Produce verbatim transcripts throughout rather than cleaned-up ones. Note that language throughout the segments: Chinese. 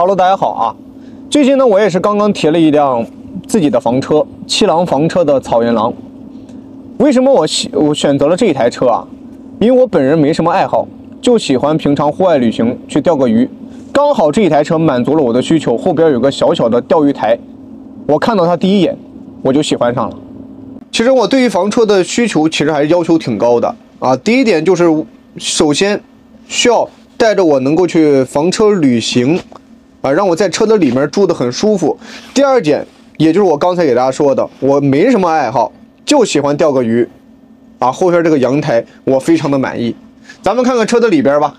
Hello， 大家好啊！最近呢，我也是刚刚提了一辆自己的房车，七郎房车的草原狼。为什么我选我选择了这一台车啊？因为我本人没什么爱好，就喜欢平常户外旅行去钓个鱼。刚好这一台车满足了我的需求，后边有个小小的钓鱼台，我看到它第一眼我就喜欢上了。其实我对于房车的需求其实还是要求挺高的啊。第一点就是，首先需要带着我能够去房车旅行，啊，让我在车的里面住得很舒服。第二点，也就是我刚才给大家说的，我没什么爱好，就喜欢钓个鱼，啊，后边这个阳台我非常的满意。咱们看看车的里边吧，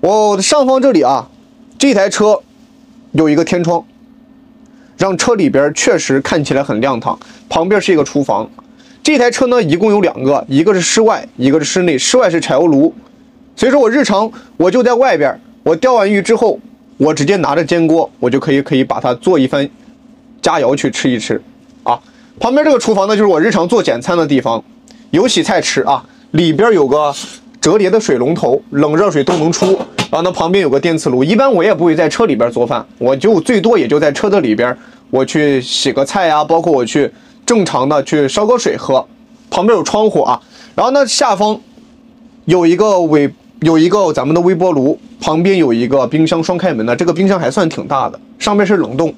我上方这里啊，这台车有一个天窗，让车里边确实看起来很亮堂。旁边是一个厨房。这台车呢，一共有两个，一个是室外，一个是室内。室外是柴油炉。所以说我日常我就在外边，我钓完鱼之后，我直接拿着煎锅，我就可以可以把它做一番佳肴去吃一吃啊。旁边这个厨房呢，就是我日常做简餐的地方，有洗菜池啊，里边有个折叠的水龙头，冷热水都能出。然后呢，旁边有个电磁炉，一般我也不会在车里边做饭，我就最多也就在车的里边，我去洗个菜啊，包括我去正常的去烧个水喝。旁边有窗户啊，然后呢下方有一个尾。有一个咱们的微波炉，旁边有一个冰箱双开门的，这个冰箱还算挺大的，上面是冷冻，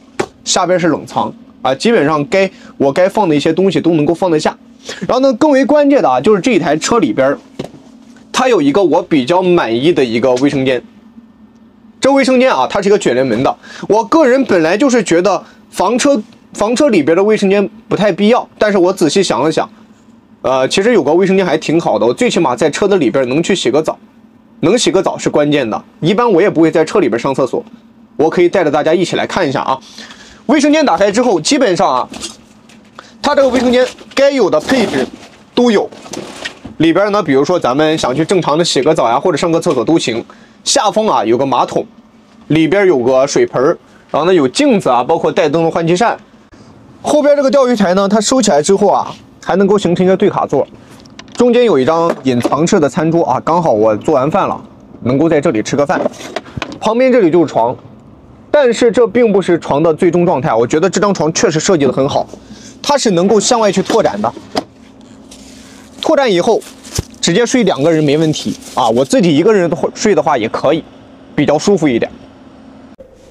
下边是冷藏啊，基本上该我该放的一些东西都能够放得下。然后呢，更为关键的啊，就是这台车里边，它有一个我比较满意的一个卫生间。这卫生间啊，它是一个卷帘门的。我个人本来就是觉得房车房车里边的卫生间不太必要，但是我仔细想了想，呃，其实有个卫生间还挺好的，我最起码在车的里边能去洗个澡。能洗个澡是关键的，一般我也不会在车里边上厕所，我可以带着大家一起来看一下啊。卫生间打开之后，基本上啊，它这个卫生间该有的配置都有，里边呢，比如说咱们想去正常的洗个澡呀、啊，或者上个厕所都行。下方啊有个马桶，里边有个水盆，然后呢有镜子啊，包括带灯的换气扇。后边这个钓鱼台呢，它收起来之后啊，还能够形成一个对卡座。中间有一张隐藏式的餐桌啊，刚好我做完饭了，能够在这里吃个饭。旁边这里就是床，但是这并不是床的最终状态。我觉得这张床确实设计得很好，它是能够向外去拓展的。拓展以后，直接睡两个人没问题啊。我自己一个人睡的话也可以，比较舒服一点。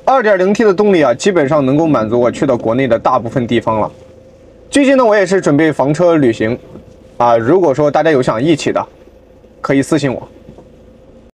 二点零 T 的动力啊，基本上能够满足我去到国内的大部分地方了。最近呢，我也是准备房车旅行。啊，如果说大家有想一起的，可以私信我。